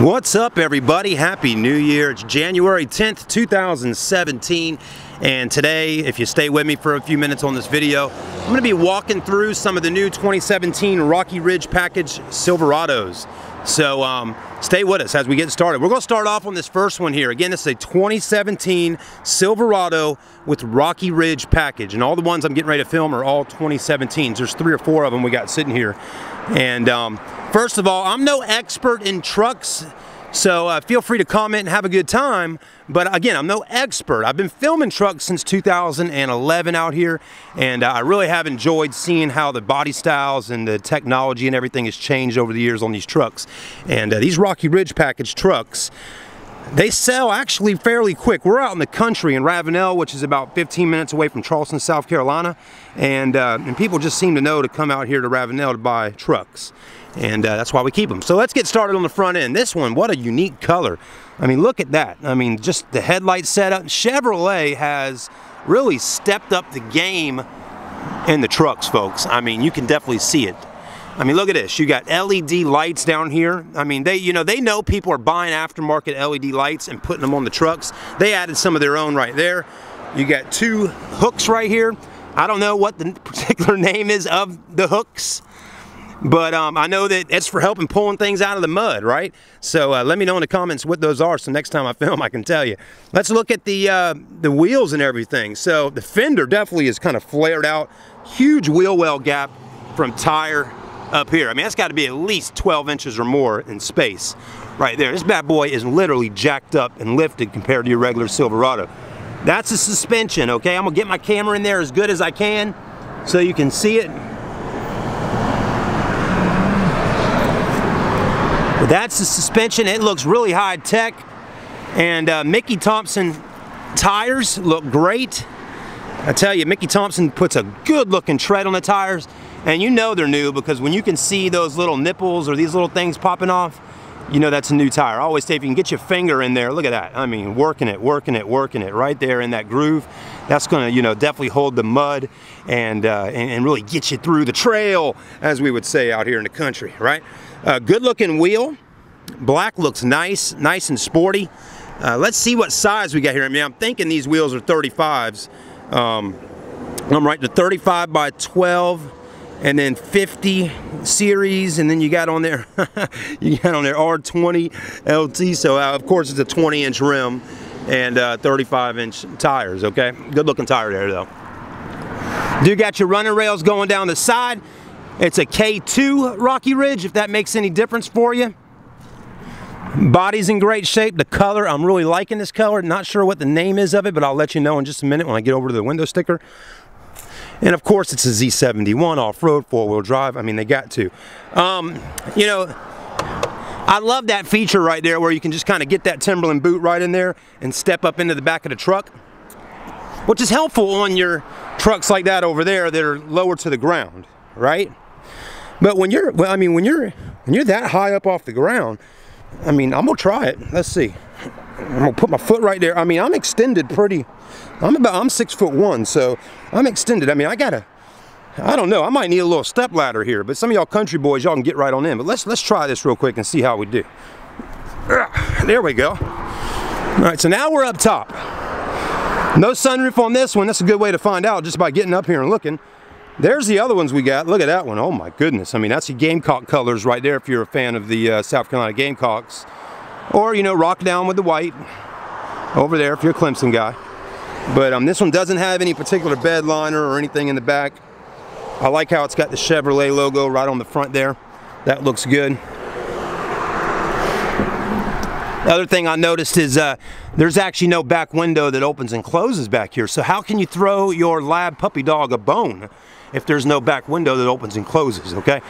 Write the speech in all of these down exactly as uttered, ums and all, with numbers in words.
What's up, everybody? Happy New Year. It's January tenth two thousand seventeen, and today, if you stay with me for a few minutes on this video, I'm going to be walking through some of the new twenty seventeen Rocky Ridge package Silverados. So um, stay with us as we get started. We're going to start off on this first one here. Again, this is a twenty seventeen Silverado with Rocky Ridge package, and all the ones I'm getting ready to film are all twenty seventeens. There's three or four of them we got sitting here. And um, first of all, I'm no expert in trucks, so uh, feel free to comment and have a good time. But again, I'm no expert. I've been filming trucks since two thousand eleven out here, and uh, I really have enjoyed seeing how the body styles and the technology and everything has changed over the years on these trucks. And uh, these Rocky Ridge package trucks, they sell actually fairly quick. We're out in the country in Ravenel, which is about fifteen minutes away from Charleston, South Carolina, and uh, and people just seem to know to come out here to Ravenel to buy trucks, and uh, that's why we keep them. So let's get started on the front end. This one, what a unique color. I mean, look at that. I mean, just the headlight setup. Chevrolet has really stepped up the game in the trucks, folks. I mean, you can definitely see it. I mean, look at this. You got L E D lights down here. I mean, they, you know, they know people are buying aftermarket L E D lights and putting them on the trucks. They added some of their own right there. You got two hooks right here. I don't know what the particular name is of the hooks, but um, I know that it's for helping pulling things out of the mud, right? So uh, let me know in the comments what those are, so next time I film I can tell you. Let's look at the uh, the wheels and everything. So the fender definitely is kind of flared out. Huge wheel well gap from tire up here. I mean, that's got to be at least twelve inches or more in space right there. This bad boy is literally jacked up and lifted compared to your regular Silverado. That's a suspension, okay? I'm gonna get my camera in there as good as I can so you can see it. But that's the suspension. It looks really high tech, and uh, Mickey Thompson tires look great. I tell you, Mickey Thompson puts a good looking tread on the tires. And you know they're new because when you can see those little nipples or these little things popping off, you know that's a new tire. I always say if you can get your finger in there, look at that. I mean, working it, working it, working it right there in that groove. That's gonna, you know, definitely hold the mud and, uh, and, and really get you through the trail, as we would say out here in the country, right? Uh, good looking wheel. Black looks nice, nice and sporty. Uh, let's see what size we got here. I mean, I'm thinking these wheels are thirty-fives. Um, I'm right, the thirty-five by twelve. And then fifty series, and then you got on there you got on there R twenty L T. So uh, of course it's a twenty inch rim and uh, thirty-five inch tires. Okay, good looking tire there though. You got your running rails going down the side. It's a K two Rocky Ridge, if that makes any difference for you. Body's in great shape. The color, I'm really liking this color. Not sure what the name is of it, but I'll let you know in just a minute when I get over to the window sticker. And of course it's a Z seventy-one off-road four-wheel drive. I mean, they got to. Um, you know, I love that feature right there where you can just kind of get that Timberland boot right in there and step up into the back of the truck, which is helpful on your trucks like that over there that are lower to the ground, right? But when you're, well, I mean, when you're, when you're that high up off the ground, I mean, I'm gonna try it. Let's see. I'm gonna put my foot right there. I mean, I'm extended pretty. I'm about, I'm six foot one, so I'm extended. I mean, I gotta, I don't know, I might need a little step ladder here, but some of y'all country boys, y'all can get right on in. But let's let's try this real quick and see how we do. There we go. All right, so now we're up top. No sunroof on this one. That's a good way to find out just by getting up here and looking. There's the other ones we got. Look at that one. Oh my goodness. I mean, that's the Gamecock colors right there if you're a fan of the uh, South Carolina Gamecocks. Or, you know, rock down with the white over there if you're a Clemson guy. But um, this one doesn't have any particular bed liner or anything in the back. I like how it's got the Chevrolet logo right on the front there. That looks good. The other thing I noticed is uh, there's actually no back window that opens and closes back here. So how can you throw your lab puppy dog a bone if there's no back window that opens and closes, okay?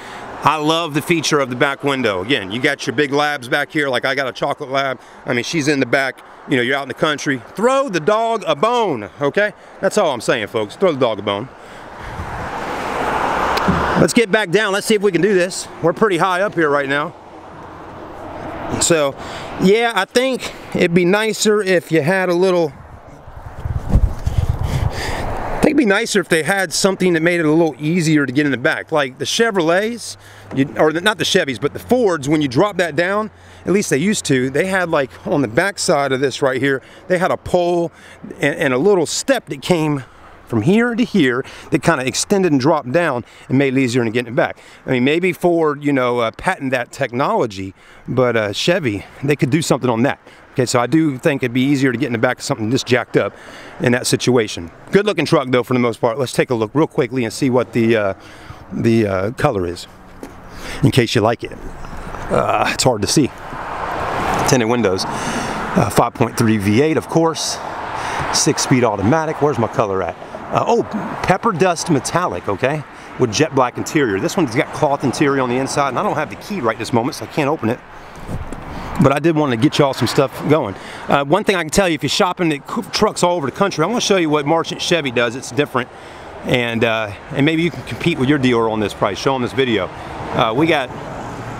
I love the feature of the back window. Again, you got your big labs back here, like I got a chocolate lab. I mean, she's in the back, you know, you're out in the country. Throw the dog a bone, okay? That's all I'm saying, folks. Throw the dog a bone. Let's get back down. Let's see if we can do this. We're pretty high up here right now. So, yeah, I think it'd be nicer if you had a little, be nicer if they had something that made it a little easier to get in the back. Like the Chevrolets, you, or the, not the Chevys, but the Fords, when you drop that down, at least they used to, they had like on the back side of this right here, they had a pole and, and a little step that came from here to here that kind of extended and dropped down and made it easier to get it back. I mean, maybe Ford, you know, uh, patent that technology, but uh, Chevy, they could do something on that. Okay, so I do think it'd be easier to get in the back of something just jacked up in that situation. Good looking truck though for the most part. Let's take a look real quickly and see what the, uh, the uh, color is in case you like it. Uh, it's hard to see. Tinted windows, uh, five point three V eight of course, six-speed automatic. Where's my color at? Uh, oh, pepper dust metallic, okay, with jet black interior. This one's got cloth interior on the inside, and I don't have the key right this moment, so I can't open it. But I did want to get y'all some stuff going. Uh, one thing I can tell you, if you're shopping at trucks all over the country, I want to show you what Marchant Chevy does. It's different, and uh, and maybe you can compete with your dealer on this price. Show them this video. Uh, we got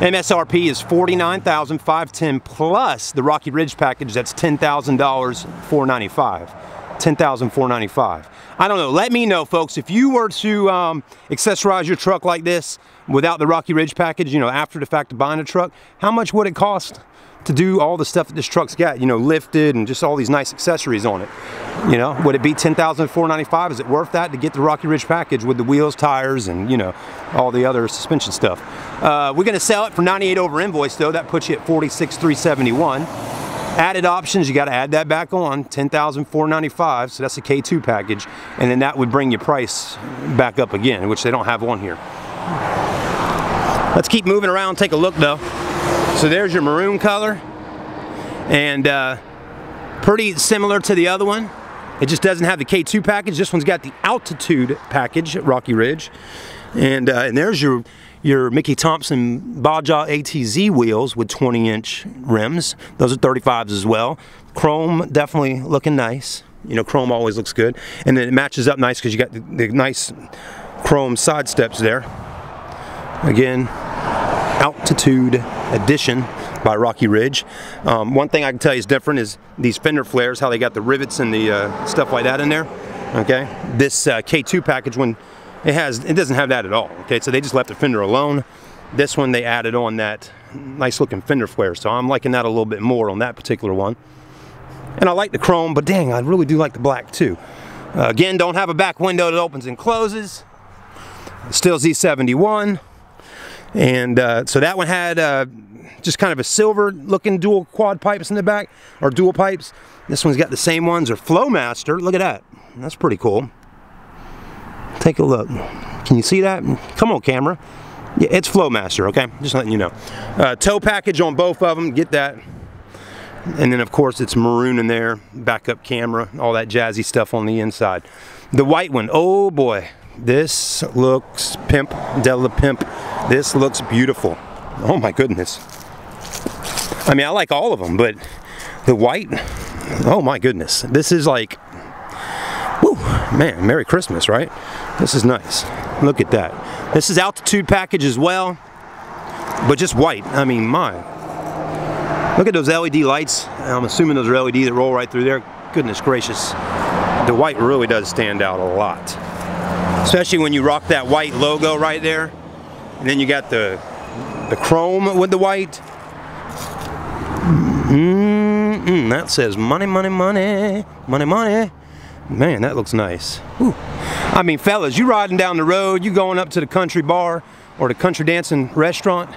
M S R P is forty-nine thousand five hundred ten dollars plus the Rocky Ridge package. That's ten thousand four hundred ninety-five dollars. ten thousand four hundred ninety-five dollars. I don't know, let me know folks, if you were to um, accessorize your truck like this without the Rocky Ridge package, you know, after the fact of buying a truck, how much would it cost to do all the stuff that this truck's got, you know, lifted and just all these nice accessories on it? You know, would it be ten thousand four hundred ninety-five dollars? Is it worth that to get the Rocky Ridge package with the wheels, tires, and you know, all the other suspension stuff? Uh, we're gonna sell it for ninety-eight over invoice though, that puts you at forty-six thousand three hundred seventy-one dollars. Added options, you got to add that back on, ten thousand four hundred ninety-five dollars, so that's a K two package, and then that would bring your price back up again, which they don't have on here. Let's keep moving around, take a look though. So there's your maroon color, and uh, pretty similar to the other one. It just doesn't have the K two package. This one's got the Altitude package at Rocky Ridge, and, uh, and there's your your Mickey Thompson Baja A T Z wheels with twenty inch rims. Those are thirty-fives as well. Chrome definitely looking nice. You know, chrome always looks good. And then it matches up nice because you got the, the nice chrome side steps there. Again, Altitude Edition by Rocky Ridge. Um, one thing I can tell you is different is these fender flares, how they got the rivets and the uh, stuff like that in there. Okay, this uh, K two package one, It has, it doesn't have that at all, okay, so they just left the fender alone. This one they added on that nice looking fender flare, so I'm liking that a little bit more on that particular one. And I like the chrome, but dang, I really do like the black too. Uh, again, don't have a back window that opens and closes. Still Z seventy-one. And uh, so that one had uh, just kind of a silver looking dual quad pipes in the back, or dual pipes. This one's got the same ones, or Flowmaster, look at that. That's pretty cool. Take a look. Can you see that? Come on, camera. Yeah, it's Flowmaster, okay? Just letting you know. Uh, tow package on both of them. Get that. And then, of course, it's maroon in there. Backup camera. All that jazzy stuff on the inside. The white one. Oh, boy. This looks pimp. Della pimp. This looks beautiful. Oh, my goodness. I mean, I like all of them, but the white, oh, my goodness. This is like, woo, man, Merry Christmas, right? This is nice. Look at that. This is Altitude package as well, but just white. I mean, my. Look at those L E D lights. I'm assuming those are L E D that roll right through there. Goodness gracious. The white really does stand out a lot. Especially when you rock that white logo right there. And then you got the, the chrome with the white. Mm-mm, that says money, money, money, money, money. Man, that looks nice. Ooh. I mean, fellas, you riding down the road, you going up to the country bar or the country dancing restaurant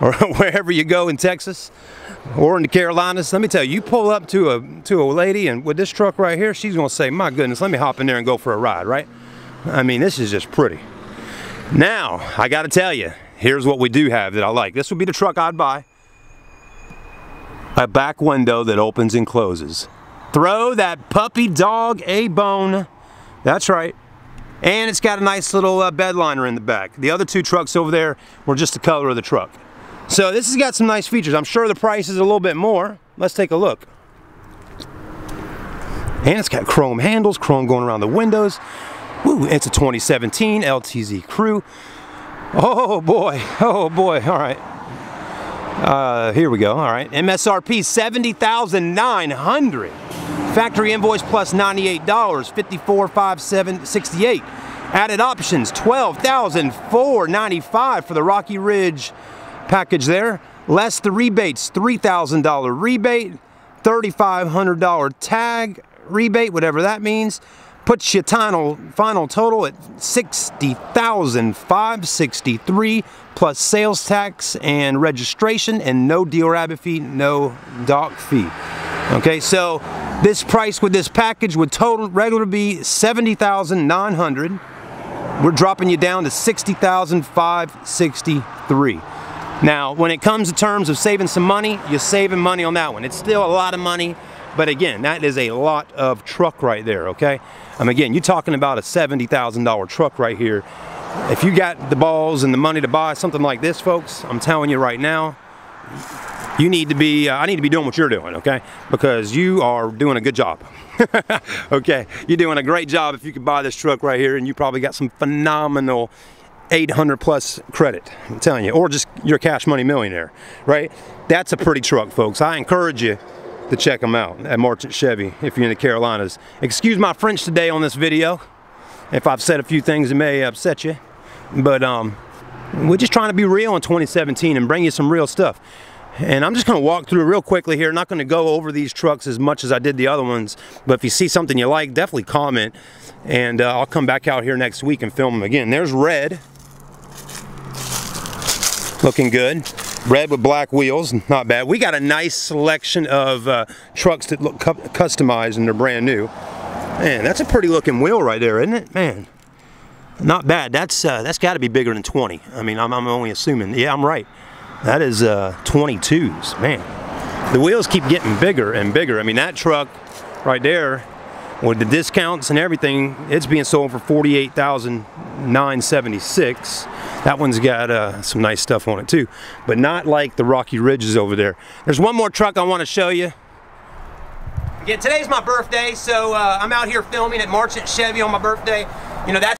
or wherever you go in Texas or in the Carolinas, let me tell you, you pull up to a to a lady and with this truck right here, she's gonna say, my goodness, let me hop in there and go for a ride, right? I mean, this is just pretty. Now, I gotta tell you, here's what we do have that I like. This would be the truck I'd buy. A back window that opens and closes. Throw that puppy dog a bone. That's right. And it's got a nice little uh, bed liner in the back. The other two trucks over there were just the color of the truck. So this has got some nice features. I'm sure the price is a little bit more. Let's take a look. And it's got chrome handles, chrome going around the windows. Woo, it's a twenty seventeen L T Z Crew. Oh boy, oh boy, all right. Uh, here we go, all right. M S R P seventy thousand nine hundred dollars. Factory invoice plus ninety-eight dollars, fifty-four thousand five hundred sixty-eight dollars. Added options, twelve thousand four hundred ninety-five dollars for the Rocky Ridge package there. Less the rebates, three thousand dollar rebate, thirty-five hundred dollar tag rebate, whatever that means. Puts your final, final total at sixty thousand five hundred sixty-three dollars plus sales tax and registration and no dealer admin fee, no doc fee. Okay, so this price with this package would total regular be seventy thousand nine hundred dollars. We're dropping you down to sixty thousand five hundred sixty-three dollars. Now, when it comes to terms of saving some money, you're saving money on that one. It's still a lot of money, but again, that is a lot of truck right there, okay? Um, again, you're talking about a seventy thousand dollar truck right here. If you got the balls and the money to buy something like this, folks, I'm telling you right now, you need to be, uh, I need to be doing what you're doing, okay? Because you are doing a good job. Okay, you're doing a great job if you could buy this truck right here, and you probably got some phenomenal eight hundred plus credit, I'm telling you, or just your cash money millionaire, right? That's a pretty truck, folks. I encourage you to check them out at Marchant Chevy if you're in the Carolinas. Excuse my French today on this video. If I've said a few things that may upset you, but um, we're just trying to be real in twenty seventeen and bring you some real stuff. And I'm just going to walk through real quickly here. Not going to go over these trucks as much as I did the other ones. But if you see something you like, definitely comment. And uh, I'll come back out here next week and film them again. There's red. Looking good. Red with black wheels. Not bad. We got a nice selection of uh, trucks that look cu customized and they're brand new. Man, that's a pretty looking wheel right there, isn't it? Man, not bad. That's uh, that's got to be bigger than twenty. I mean, I'm, I'm only assuming. Yeah, I'm right. That is uh, twenty-twos, man. The wheels keep getting bigger and bigger. I mean, that truck right there, with the discounts and everything, it's being sold for forty-eight thousand nine hundred seventy-six dollars. That one's got uh, some nice stuff on it too, but not like the Rocky Ridges over there. There's one more truck I want to show you. Again, today's my birthday, so uh, I'm out here filming at Marchant Chevy on my birthday. You know, that's